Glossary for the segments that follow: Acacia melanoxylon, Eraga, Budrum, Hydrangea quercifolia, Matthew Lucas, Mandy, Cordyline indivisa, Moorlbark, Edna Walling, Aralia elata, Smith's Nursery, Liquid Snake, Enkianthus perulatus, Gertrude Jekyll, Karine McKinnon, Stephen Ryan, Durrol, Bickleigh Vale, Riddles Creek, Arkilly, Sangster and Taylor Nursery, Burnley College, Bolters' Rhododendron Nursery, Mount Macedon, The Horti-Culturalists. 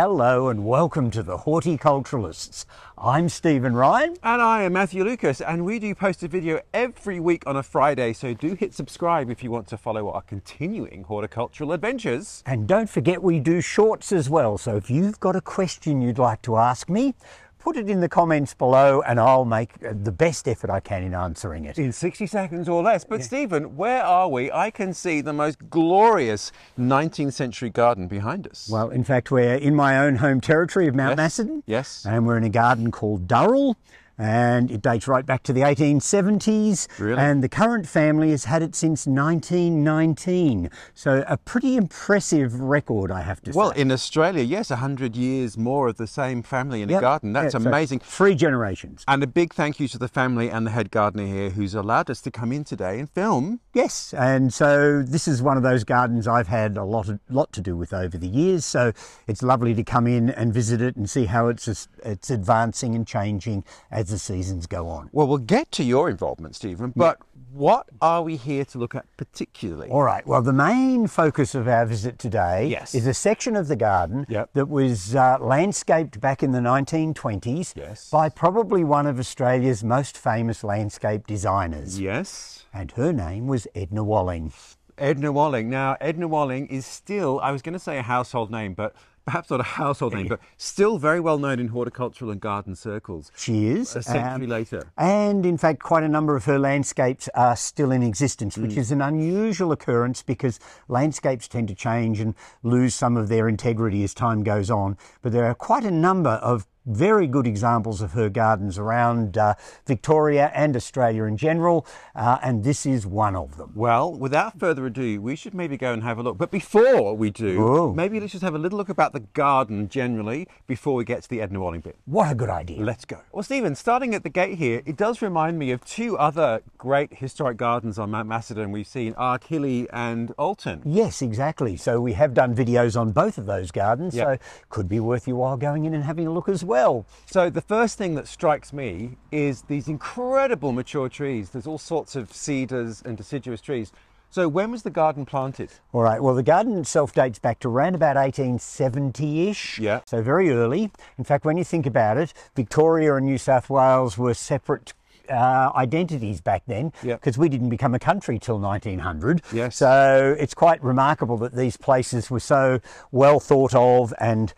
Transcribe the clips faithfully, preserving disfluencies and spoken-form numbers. Hello and welcome to The Horti-Culturalists. I'm Stephen Ryan. And I am Matthew Lucas, and we do post a video every week on a Friday, so do hit subscribe if you want to follow our continuing horticultural adventures. And don't forget we do shorts as well, so if you've got a question you'd like to ask me, put it in the comments below and I'll make the best effort I can in answering it. In sixty seconds or less. But yeah. Stephen, where are we? I can see the most glorious nineteenth century garden behind us. Well, in fact, we're in my own home territory of Mount yes. Macedon. Yes. And we're in a garden called Durrol. And it dates right back to the eighteen seventies. Really? And the current family has had it since nineteen nineteen. So a pretty impressive record, I have to say. Well, in Australia, yes, one hundred years more of the same family in yep. a garden. That's yeah, so amazing. Three generations. And a big thank you to the family and the head gardener here who's allowed us to come in today and film. Yes, and so this is one of those gardens I've had a lot, of, lot to do with over the years. So it's lovely to come in and visit it and see how it's, it's advancing and changing as the seasons go on. Well, we'll get to your involvement, Stephen, but yeah. what are we here to look at particularly? All right, well, the main focus of our visit today yes. is a section of the garden yep. that was uh, landscaped back in the nineteen twenties yes. by probably one of Australia's most famous landscape designers. Yes. And her name was Edna Walling. Edna Walling. Now, Edna Walling is still, I was going to say a household name, but perhaps not a household name, but still very well known in horticultural and garden circles. She is. A century um, later. And in fact, quite a number of her landscapes are still in existence, which mm. is an unusual occurrence because landscapes tend to change and lose some of their integrity as time goes on. But there are quite a number of very good examples of her gardens around uh, Victoria and Australia in general, uh, and this is one of them. Well, without further ado, we should maybe go and have a look. But before we do, Ooh. maybe let's just have a little look about the garden generally before we get to the Edna Walling bit. What a good idea. Let's go. Well, Stephen, starting at the gate here, it does remind me of two other great historic gardens on Mount Macedon we've seen, Arkilly and Alton. Yes, exactly. So we have done videos on both of those gardens, yep. so could be worth your while going in and having a look as well. So the first thing that strikes me is these incredible mature trees. There's all sorts of cedars and deciduous trees. So when was the garden planted? All right, well, the garden itself dates back to around about eighteen seventy-ish, yeah. so very early. In fact, when you think about it, Victoria and New South Wales were separate Uh, identities back then because yep. we didn't become a country till nineteen hundred. Yes. So it's quite remarkable that these places were so well thought of and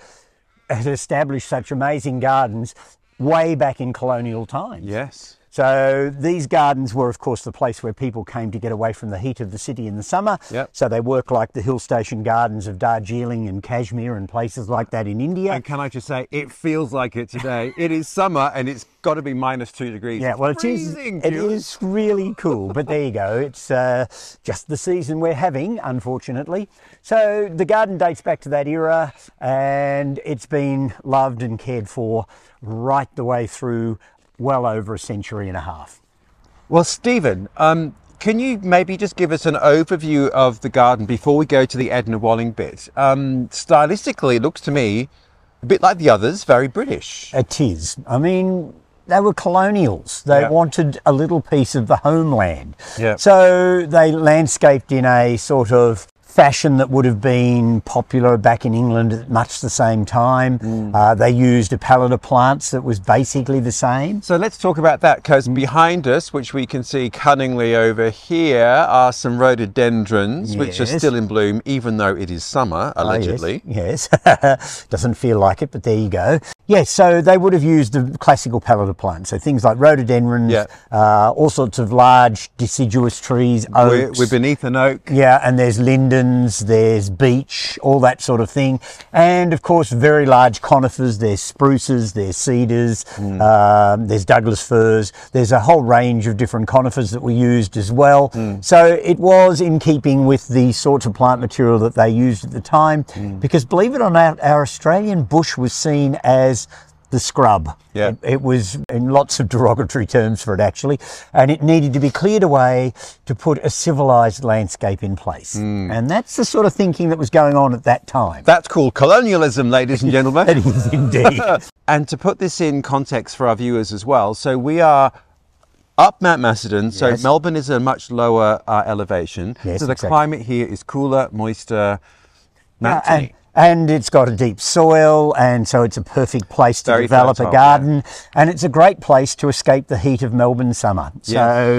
had established such amazing gardens way back in colonial times. Yes. So these gardens were, of course, the place where people came to get away from the heat of the city in the summer. Yep. So they work like the hill station gardens of Darjeeling and Kashmir and places like that in India. And can I just say, it feels like it today. It is summer and it's got to be minus two degrees. Yeah, well, it is, it is really cool. But there you go. It's uh, just the season we're having, unfortunately. So the garden dates back to that era and it's been loved and cared for right the way through well over a century and a half. Well, Stephen, um, can you maybe just give us an overview of the garden before we go to the Edna Walling bit? Um, stylistically, it looks to me a bit like the others, very British. It is. I mean, they were colonials. They yeah. wanted a little piece of the homeland. Yeah. So they landscaped in a sort of fashion that would have been popular back in England at much the same time. Mm. Uh, they used a palette of plants that was basically the same. So let's talk about that, because mm. behind us, which we can see cunningly over here, are some rhododendrons, yes. which are still in bloom, even though it is summer, allegedly. Oh, yes, yes. Doesn't feel like it, but there you go. Yes, so they would have used the classical palette of plants, so things like rhododendrons, yeah. uh, all sorts of large deciduous trees, oaks. We're, we're beneath an oak. Yeah, and there's lindens, there's beech, all that sort of thing. And, of course, very large conifers, there's spruces, there's cedars, mm. um, there's Douglas firs. There's a whole range of different conifers that were used as well. Mm. So it was in keeping with the sorts of plant material that they used at the time, mm. because, believe it or not, our Australian bush was seen as the scrub. Yeah. It, it was in lots of derogatory terms for it, actually, and it needed to be cleared away to put a civilized landscape in place. Mm. And that's the sort of thinking that was going on at that time. That's called colonialism, ladies and gentlemen. It is indeed. And to put this in context for our viewers as well, so we are up Mount Macedon, so yes. Melbourne is a much lower uh, elevation. Yes, so the exactly. climate here is cooler, moister, mountainy. Uh, and it's got a deep soil, and so it's a perfect place to Very develop fertile, a garden, yeah. and it's a great place to escape the heat of Melbourne summer. So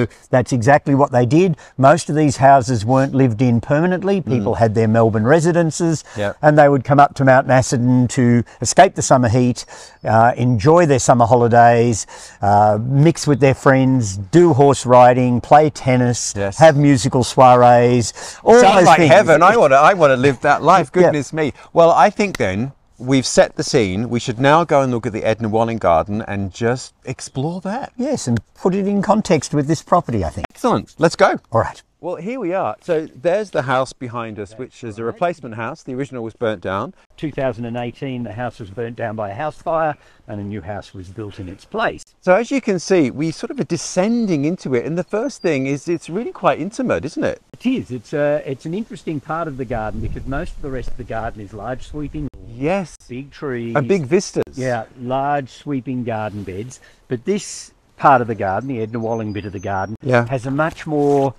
yes. that's exactly what they did. Most of these houses weren't lived in permanently. People mm. had their Melbourne residences, yep. and they would come up to Mount Macedon to escape the summer heat, uh, enjoy their summer holidays, uh, mix with their friends, do horse riding, play tennis, yes. have musical soirees. All Sounds those like things. heaven. I want to I want to live that life. Goodness yeah. me. Well, I think then we've set the scene. We should now go and look at the Edna Walling garden and just explore that. Yes, and put it in context with this property, I think. Excellent. Let's go. All right. Well, here we are. So there's the house behind us, That's which is right. a replacement house. The original was burnt down. two thousand eighteen, the house was burnt down by a house fire and a new house was built in its place. So as you can see, we sort of are descending into it. And the first thing is it's really quite intimate, isn't it? It is. It's, a, it's an interesting part of the garden because most of the rest of the garden is large sweeping. Yes. Big trees. And big vistas. Yeah, large sweeping garden beds. But this part of the garden, the Edna Walling bit of the garden, yeah. has a much more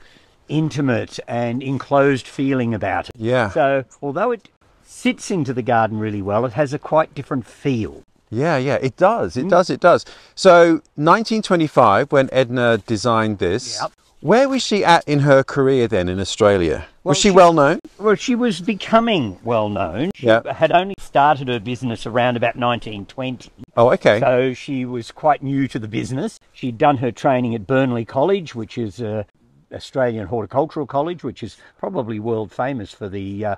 intimate and enclosed feeling about it. Yeah. So although it sits into the garden really well, it has a quite different feel. Yeah, yeah, it does. It mm. does. It does. So nineteen twenty-five, when Edna designed this, yep. where was she at in her career then in Australia? Well, was she, she well known? Well, she was becoming well known. She yep. had only started her business around about nineteen twenty. Oh, okay. So she was quite new to the business. She'd done her training at Burnley College, which is a Australian Horticultural College, which is probably world famous for the uh,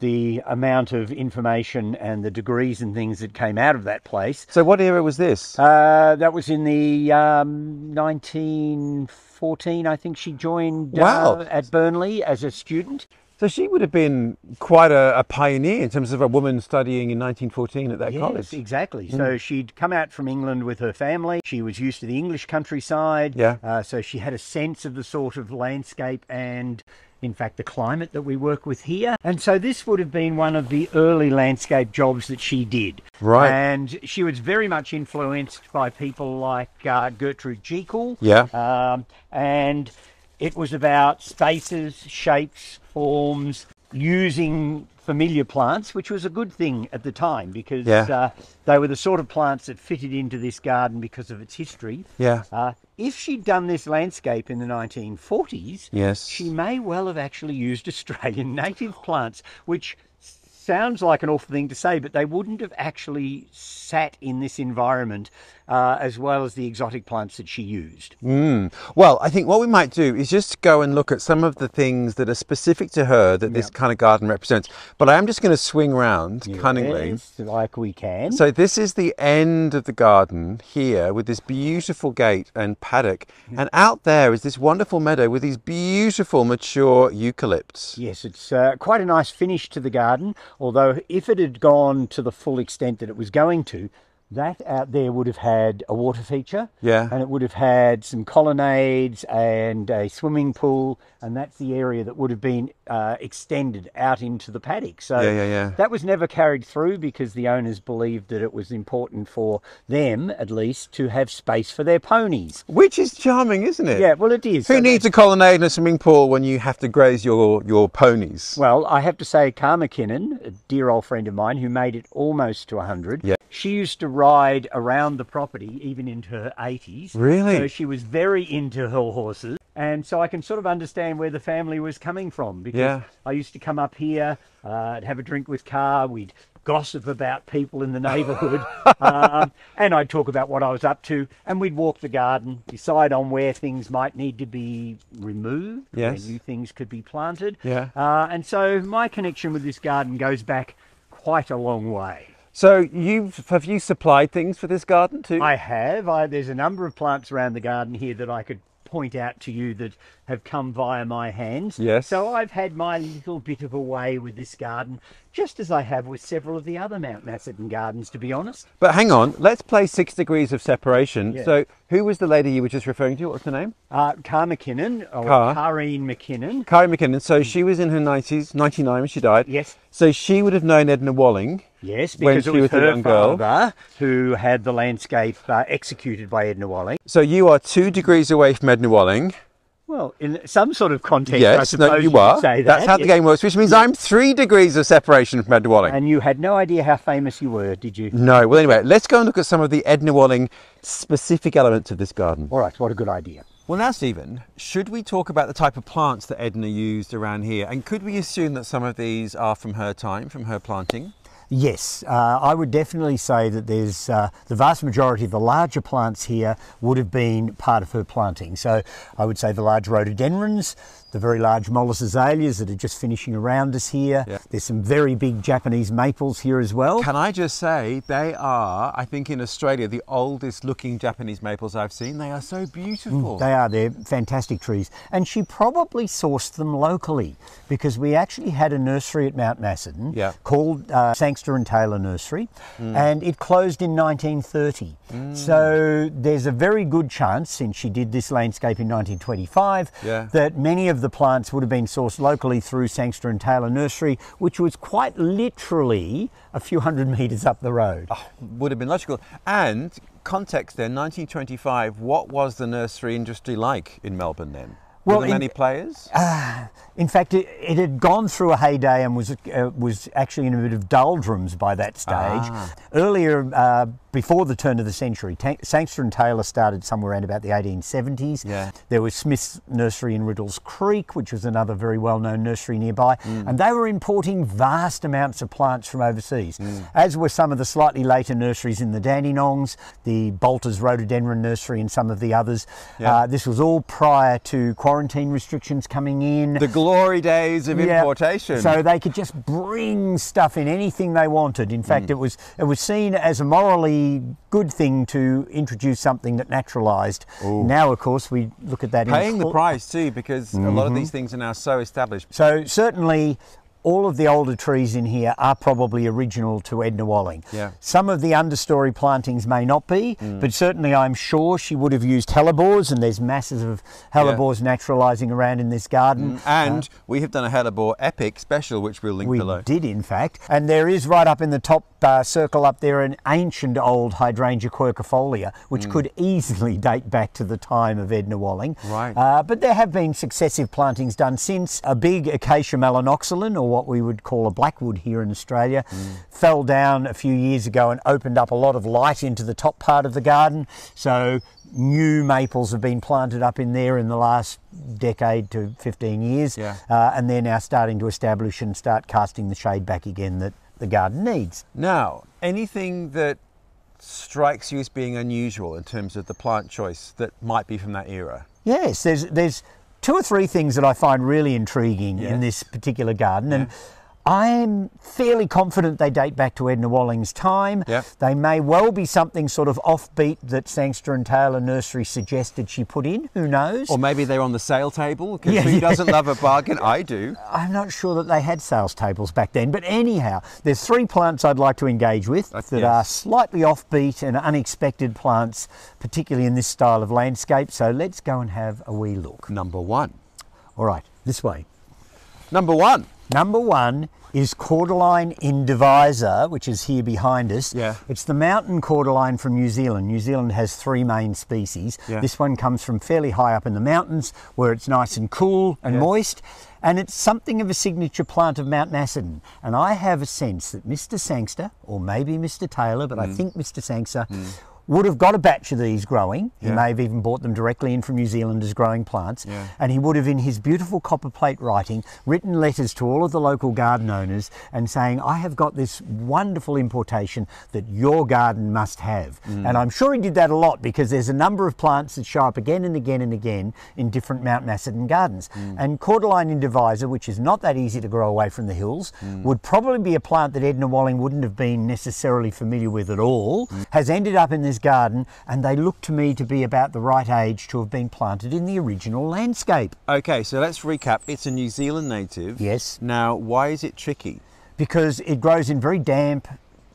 the amount of information and the degrees and things that came out of that place. So what era was this? Uh, that was in the um, nineteen fourteen, I think she joined wow. uh, at Burnley as a student. So she would have been quite a, a pioneer in terms of a woman studying in nineteen fourteen at that yes, college. Yes, exactly. Mm. So she'd come out from England with her family. She was used to the English countryside. Yeah. Uh, so she had a sense of the sort of landscape and, in fact, the climate that we work with here. And so this would have been one of the early landscape jobs that she did. Right. And she was very much influenced by people like uh, Gertrude Jekyll. Yeah. Um, and it was about spaces, shapes, forms, using familiar plants, which was a good thing at the time because yeah. uh, they were the sort of plants that fitted into this garden because of its history. Yeah. Uh, if she'd done this landscape in the nineteen forties, yes. she may well have actually used Australian native plants, which sounds like an awful thing to say, but they wouldn't have actually sat in this environment uh, as well as the exotic plants that she used. Mm. Well, I think what we might do is just go and look at some of the things that are specific to her that yep. this kind of garden represents. But I am just going to swing round yes, cunningly. Like we can. So this is the end of the garden here with this beautiful gate and paddock. Yep. And out there is this wonderful meadow with these beautiful mature eucalypts. Yes, it's uh, quite a nice finish to the garden. Although if it had gone to the full extent that it was going to, that out there would have had a water feature. Yeah. And it would have had some colonnades and a swimming pool. And that's the area that would have been uh, extended out into the paddock. So yeah, yeah, yeah. that was never carried through because the owners believed that it was important for them, at least, to have space for their ponies. Which is charming, isn't it? Yeah, well, it is. Who so needs a colonnade and a swimming pool when you have to graze your, your ponies? Well, I have to say, Karine McKinnon, a dear old friend of mine who made it almost to one hundred, yeah. she used to ride around the property even into her eighties. Really? So she was very into her horses. And so I can sort of understand where the family was coming from because yeah. I used to come up here, uh, I'd have a drink with Car, we'd gossip about people in the neighbourhood, um, and I'd talk about what I was up to, and we'd walk the garden, decide on where things might need to be removed, yes. where new things could be planted. Yeah. Uh, and so my connection with this garden goes back quite a long way. So you've, have you supplied things for this garden too? I have. I, there's a number of plants around the garden here that I could point out to you that have come via my hands. Yes. So I've had my little bit of a way with this garden, just as I have with several of the other Mount Macedon gardens, to be honest. But hang on, let's play six degrees of separation. Yes. So who was the lady you were just referring to? What was the name? Uh, Karine McKinnon, or Car. Karine McKinnon. Karine McKinnon. So she was in her nineties, ninety-nine when she died. Yes. So she would have known Edna Walling. Yes, because when she it was, was her young father girl. who had the landscape uh, executed by Edna Walling. So you are two degrees away from Edna Walling. Well, in some sort of context, yes, I suppose no, you, you are. Say that. That's how yes. the game works, which means yes. I'm three degrees of separation from Edna Walling. And you had no idea how famous you were, did you? No. Well, anyway, let's go and look at some of the Edna Walling specific elements of this garden. All right, what a good idea. Well, now, Stephen, should we talk about the type of plants that Edna used around here? And could we assume that some of these are from her time, from her planting? Yes, uh, I would definitely say that there's uh, the vast majority of the larger plants here would have been part of her planting. So I would say the large rhododendrons, the very large mollis azaleas that are just finishing around us here. Yeah. There's some very big Japanese maples here as well. Can I just say they are, I think in Australia, the oldest looking Japanese maples I've seen. They are so beautiful. Mm, they are, they're fantastic trees. And she probably sourced them locally because we actually had a nursery at Mount Macedon yeah. called uh, Sangster and Taylor Nursery mm. and it closed in nineteen thirty. Mm. So there's a very good chance, since she did this landscape in nineteen twenty-five, yeah. that many of the plants would have been sourced locally through Sangster and Taylor Nursery, which was quite literally a few hundred metres up the road. Oh, would have been logical. And context there, nineteen twenty-five, what was the nursery industry like in Melbourne then? Were well, there many in, players? Uh, in fact, it, it had gone through a heyday and was, uh, was actually in a bit of doldrums by that stage. Ah. Earlier, uh, before the turn of the century, Sangster and Taylor started somewhere around about the eighteen seventies. Yeah. There was Smith's Nursery in Riddles Creek, which was another very well-known nursery nearby. Mm. And they were importing vast amounts of plants from overseas, mm. as were some of the slightly later nurseries in the Dandenongs, the Bolters' Rhododendron Nursery and some of the others. Yeah. Uh, this was all prior to quarantine restrictions coming in. The glory days of yeah. importation. So they could just bring stuff in, anything they wanted. In fact, mm. it was it was seen as a morally good thing to introduce something that naturalised. Ooh. Now, of course, we look at that. Paying in the price too, because mm-hmm. a lot of these things are now so established. So certainly all of the older trees in here are probably original to Edna Walling. Yeah. Some of the understory plantings may not be, mm. but certainly I'm sure she would have used hellebores, and there's masses of hellebores yeah. naturalising around in this garden. Mm. And uh, we have done a hellebore epic special, which we'll link we below. We did, in fact. And there is right up in the top uh, circle up there an ancient old hydrangea quercifolia, which mm. could easily date back to the time of Edna Walling. Right. Uh, but there have been successive plantings done since. A big acacia melanoxylon, or what we would call a blackwood here in Australia, mm. fell down a few years ago and opened up a lot of light into the top part of the garden. So new maples have been planted up in there in the last decade to fifteen years. Yeah. Uh, and they're now starting to establish and start casting the shade back again that the garden needs. Now, anything that strikes you as being unusual in terms of the plant choice that might be from that era? Yes, there's there's two or three things that I find really intriguing yeah. in this particular garden, yeah. and I'm fairly confident they date back to Edna Walling's time. Yeah. They may well be something sort of offbeat that Sangster and Taylor Nursery suggested she put in, who knows? Or maybe they're on the sale table, because yeah, who yeah. doesn't love a bargain? I do. I'm not sure that they had sales tables back then, but anyhow, there's three plants I'd like to engage with that yes. are slightly offbeat and unexpected plants, particularly in this style of landscape, so let's go and have a wee look. Number one. All right, this way. Number one. Number one is Cordyline indivisa, which is here behind us. Yeah. It's the mountain cordyline from New Zealand. New Zealand has three main species. Yeah. This one comes from fairly high up in the mountains where it's nice and cool and yeah. moist. And it's something of a signature plant of Mount Macedon. And I have a sense that Mister Sangster, or maybe Mister Taylor, but mm. I think Mister Sangster, mm. would have got a batch of these growing. He yeah. may have even bought them directly in from New Zealand as growing plants. Yeah. And he would have, in his beautiful copperplate writing, written letters to all of the local garden owners and saying, I have got this wonderful importation that your garden must have. Mm. And I'm sure he did that a lot, because there's a number of plants that show up again and again and again in different Mount Macedon gardens. Mm. And Cordyline indivisa, which is not that easy to grow away from the hills, mm. would probably be a plant that Edna Walling wouldn't have been necessarily familiar with at all, mm. has ended up in this garden, and they look to me to be about the right age to have been planted in the original landscape. Okay, so let's recap. It's a New Zealand native. Yes. Now, why is it tricky? Because it grows in very damp,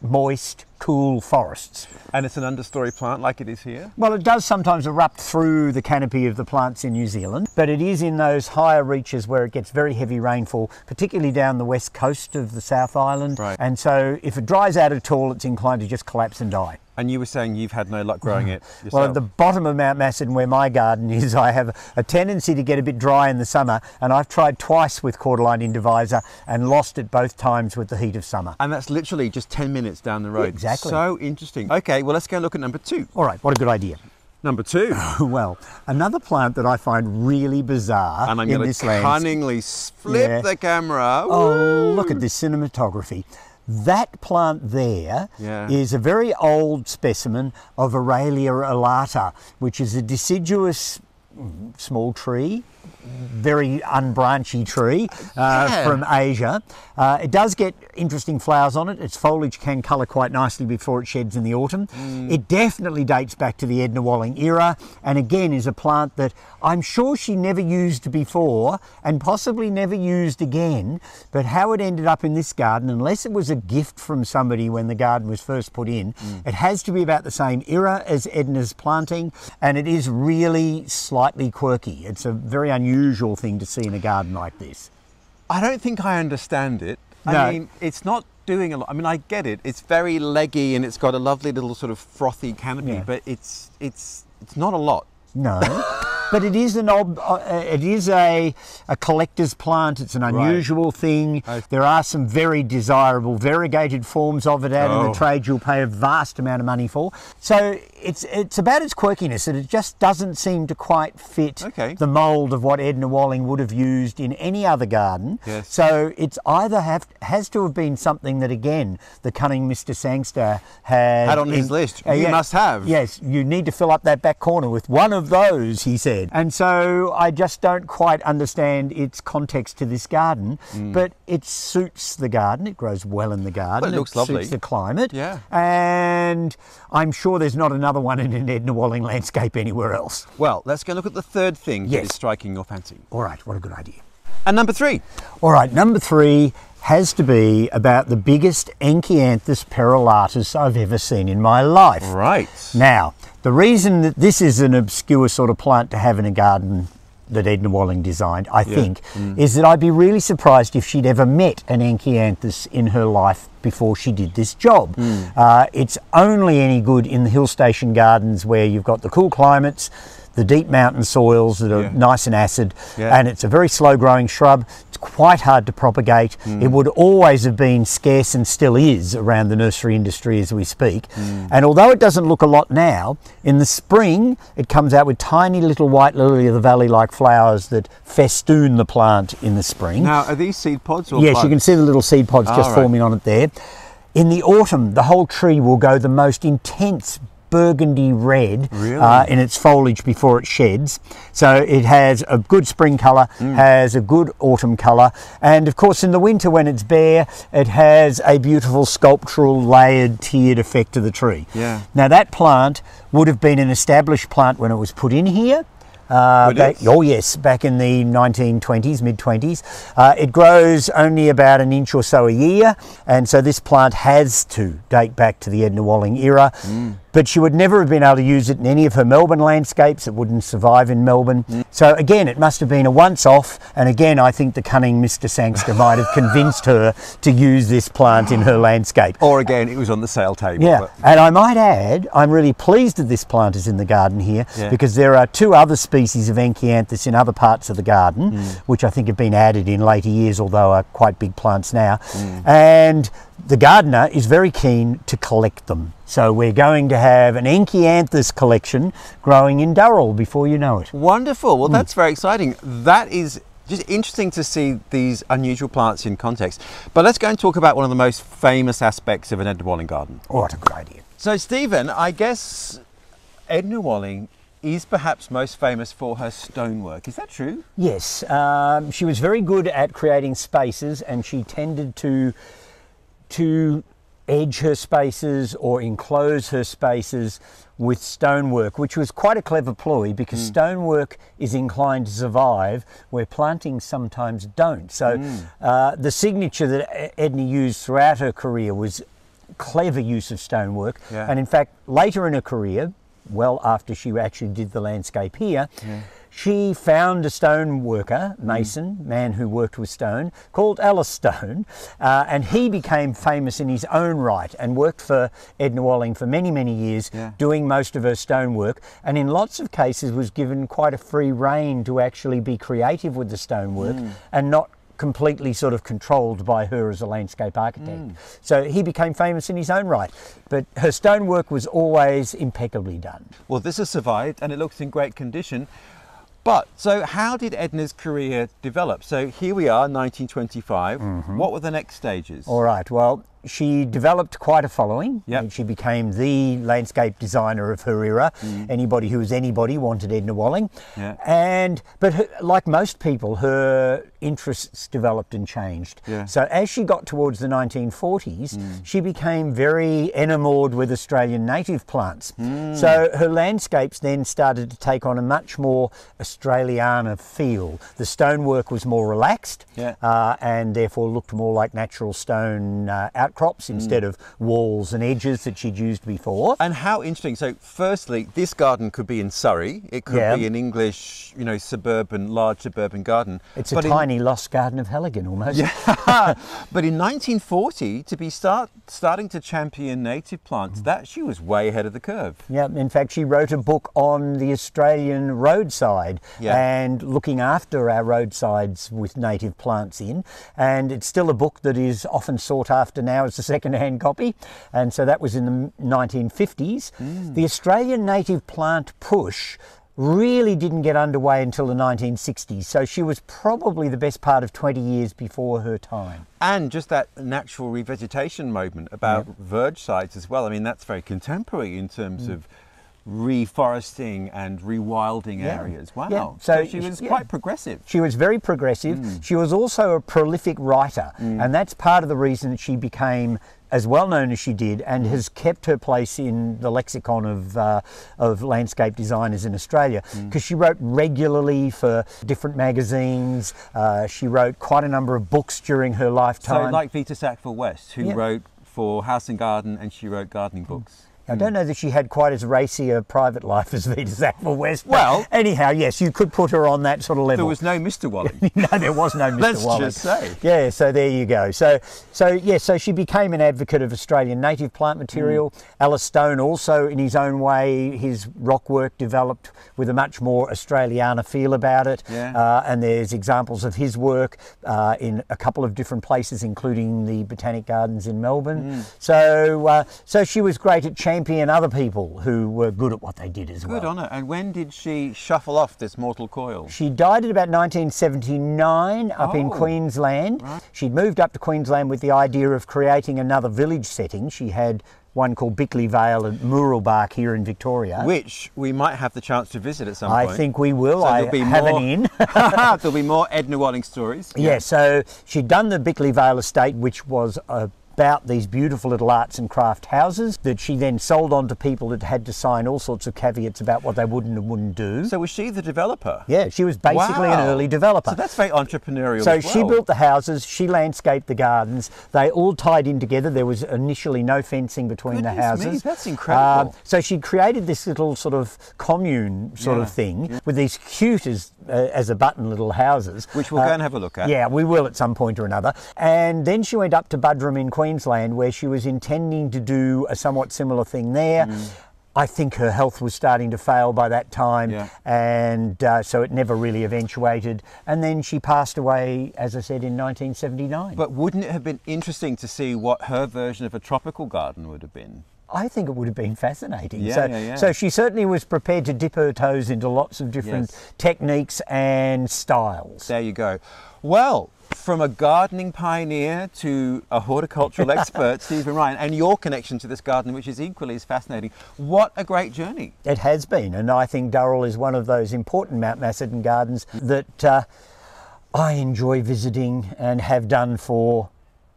moist, cool forests. And it's an understory plant like it is here? Well, it does sometimes erupt through the canopy of the plants in New Zealand, but it is in those higher reaches where it gets very heavy rainfall, particularly down the west coast of the South Island. Right. And so if it dries out at all, it's inclined to just collapse and die. And you were saying you've had no luck growing it yourself. Well, at the bottom of Mount Macedon where my garden is, I have a tendency to get a bit dry in the summer, and I've tried twice with Cordyline indivisa and lost it both times with the heat of summer. And that's literally just ten minutes down the road. Yeah, exactly. So interesting. Okay, well, let's go look at number two. All right, what a good idea. Number two. Well, another plant that I find really bizarre in this landscape. And I'm going to cunningly flip yeah. the camera. Oh, Woo! Look at this cinematography. That plant there yeah. is a very old specimen of Aralia elata, which is a deciduous small tree, very unbranchy tree uh, yeah. from Asia. Uh, it does get interesting flowers on it. Its foliage can colour quite nicely before it sheds in the autumn. Mm. It definitely dates back to the Edna Walling era, and again is a plant that I'm sure she never used before and possibly never used again, but how it ended up in this garden, unless it was a gift from somebody when the garden was first put in, mm. it has to be about the same era as Edna's planting, and it is really slightly quirky. It's a very unusual unusual thing to see in a garden like this. I don't think I understand it. No. I mean, it's not doing a lot. I mean, I get it. It's very leggy and it's got a lovely little sort of frothy canopy, yeah. but it's it's it's not a lot. No. But it is an ob uh, it is a, a collector's plant. It's an unusual right. thing. I... There are some very desirable variegated forms of it out oh. in the trade you'll pay a vast amount of money for. So it's it's about its quirkiness, that it just doesn't seem to quite fit okay. the mould of what Edna Walling would have used in any other garden. Yes. So it's either have has to have been something that, again, the cunning Mister Sangster had, had on in, his list. Uh, you yeah, must have. Yes, you need to fill up that back corner with one of those, he said. And so I just don't quite understand its context to this garden, mm. but it suits the garden. It grows well in the garden. Well, it looks it lovely. Suits the climate. Yeah. And I'm sure there's not another one in an Edna Walling landscape anywhere else. Well, let's go look at the third thing yes. that is striking your fancy. All right, what a good idea. And number three. All right, number three has to be about the biggest Enkianthus perulatus I've ever seen in my life. Right. Now, the reason that this is an obscure sort of plant to have in a garden that Edna Walling designed, I yeah. think, mm. is that I'd be really surprised if she'd ever met an Enkianthus in her life before she did this job. Mm. Uh, it's only any good in the hill station gardens where you've got the cool climates, the deep mountain soils that are yeah. nice and acid, yeah. and it's a very slow growing shrub. It's quite hard to propagate. Mm. It would always have been scarce and still is around the nursery industry as we speak. Mm. And although it doesn't look a lot now, in the spring it comes out with tiny little white lily of the valley like flowers that festoon the plant in the spring. Now, are these seed pods or Yes, plugs? You can see the little seed pods oh, just right. forming on it there. In the autumn, the whole tree will go the most intense burgundy red really? uh, in its foliage before it sheds. So it has a good spring colour, mm. has a good autumn colour, and of course in the winter when it's bare it has a beautiful sculptural layered tiered effect to the tree. Yeah. Now that plant would have been an established plant when it was put in here. Uh, back, oh yes, back in the nineteen twenties, mid twenties. Uh, it grows only about an inch or so a year, and so this plant has to date back to the Edna Walling era. Mm. But she would never have been able to use it in any of her Melbourne landscapes. It wouldn't survive in Melbourne. Mm. So again, it must have been a once-off, and again, I think the cunning Mister Sangster might have convinced her to use this plant in her landscape. Or again, it was on the sale table. Yeah, but. And I might add, I'm really pleased that this plant is in the garden here, yeah. because there are two other species of Enkianthus in other parts of the garden, mm. which I think have been added in later years, although are quite big plants now. Mm. And the gardener is very keen to collect them. So we're going to have an Enkianthus collection growing in Durrol before you know it. Wonderful. Well, mm. that's very exciting. That is just interesting to see these unusual plants in context. But let's go and talk about one of the most famous aspects of an Edna Walling garden. Oh, what a good idea. So, Stephen, I guess Edna Walling is perhaps most famous for her stonework. Is that true? Yes. Um, she was very good at creating spaces, and she tended to... to edge her spaces or enclose her spaces with stonework, which was quite a clever ploy because mm. stonework is inclined to survive where plantings sometimes don't. So mm. uh, the signature that Edna used throughout her career was clever use of stonework. Yeah. And in fact, later in her career, well after she actually did the landscape here, yeah. She found a stone worker, mason, man who worked with stone, called Alice Stone, uh, and he became famous in his own right and worked for Edna Walling for many, many years, yeah. doing most of her stone work, and in lots of cases was given quite a free rein to actually be creative with the stone work mm. and not completely sort of controlled by her as a landscape architect. Mm. So he became famous in his own right, but her stone work was always impeccably done. Well, this has survived and it looks in great condition. But, so how did Edna's career develop? So here we are, nineteen twenty-five. Mm-hmm. What were the next stages? All right, well, she developed quite a following. Yep. And she became the landscape designer of her era. Mm. Anybody who was anybody wanted Edna Walling. Yeah. And, but her, like most people, her interests developed and changed. Yeah. So as she got towards the nineteen forties, mm. she became very enamored with Australian native plants. Mm. So her landscapes then started to take on a much more Australiana feel. The stonework was more relaxed, yeah. uh, and therefore looked more like natural stone uh, outcrops instead mm. of walls and edges that she'd used before. And how interesting. So firstly, this garden could be in Surrey. It could yeah. be an English, you know, suburban, large suburban garden. It's but a tiny lost garden of Halligan almost. Yeah. But in nineteen forty, to be start starting to champion native plants, mm. that she was way ahead of the curve. Yeah, in fact she wrote a book on the Australian roadside yeah. and looking after our roadsides with native plants in, and it's still a book that is often sought after now as a second-hand copy, and so that was in the nineteen fifties. Mm. The Australian native plant push really didn't get underway until the nineteen sixties, so she was probably the best part of twenty years before her time. And just that natural revegetation movement about yep. verge sites as well. I mean, that's very contemporary in terms mm. of reforesting and rewilding yeah. areas. Wow. Yeah. So, so she was yeah. quite progressive. She was very progressive. Mm. She was also a prolific writer, mm. and that's part of the reason that she became as well known as she did, and has kept her place in the lexicon of, uh, of landscape designers in Australia, because mm. she wrote regularly for different magazines. Uh, she wrote quite a number of books during her lifetime. So like Vita Sackville-West, who yeah. wrote for House and Garden, and she wrote gardening books. Mm. I don't know that she had quite as racy a private life as Vita Sackville-West. Well, anyhow, yes, you could put her on that sort of level. There was no Mister Walling. No, there was no Mister Let's Walling. Let's just say. Yeah, so there you go. So, so yeah, so she became an advocate of Australian native plant material. Mm. Alice Stone also, in his own way, his rock work developed with a much more Australiana feel about it. Yeah. Uh, and there's examples of his work uh, in a couple of different places, including the Botanic Gardens in Melbourne. Mm. So, uh, so she was great at changing and other people who were good at what they did as well. Good on her. And when did she shuffle off this mortal coil? She died at about nineteen seventy-nine up oh. in Queensland. Right. She'd moved up to Queensland with the idea of creating another village setting. She had one called Bickleigh Vale and Moorlbark here in Victoria. Which we might have the chance to visit at some I point. I think we will. So I be have more, an inn. There'll be more Edna Walling stories. Yeah, yeah, so she'd done the Bickleigh Vale estate, which was a about these beautiful little arts and craft houses that she then sold on to people that had to sign all sorts of caveats about what they wouldn't and wouldn't do. So was she the developer? Yeah, she was basically wow. an early developer. So that's very entrepreneurial. So as well. She built the houses, she landscaped the gardens, they all tied in together. There was initially no fencing between Goodness the houses. Me, that's incredible. Um, so she created this little sort of commune sort yeah. of thing yeah. with these cute as, uh, as a button little houses. Which we'll uh, go and have a look at. Yeah, we will at some point or another. And then she went up to Budrum in Queensland. Queensland, where she was intending to do a somewhat similar thing there. Mm. I think her health was starting to fail by that time, yeah. and uh, so it never really eventuated. And then she passed away, as I said, in nineteen seventy-nine. But wouldn't it have been interesting to see what her version of a tropical garden would have been? I think it would have been fascinating. Yeah, so, yeah, yeah. so she certainly was prepared to dip her toes into lots of different yes. techniques and styles. There you go. Well, from a gardening pioneer to a horticultural expert, Stephen Ryan, and your connection to this garden, which is equally as fascinating. What a great journey. It has been, and I think Durrol is one of those important Mount Macedon gardens that uh, I enjoy visiting and have done for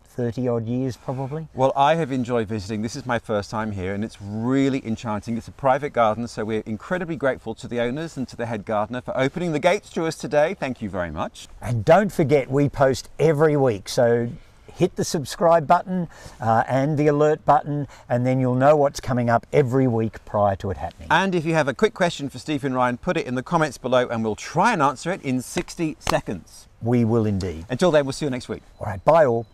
thirty odd years probably. Well, I have enjoyed visiting. This is my first time here and it's really enchanting. It's a private garden, so we're incredibly grateful to the owners and to the head gardener for opening the gates to us today. Thank you very much. And don't forget, we post every week, so hit the subscribe button uh, and the alert button, and then you'll know what's coming up every week prior to it happening. And if you have a quick question for Stephen Ryan, put it in the comments below and we'll try and answer it in sixty seconds. We will indeed. Until then, we'll see you next week. All right, bye all.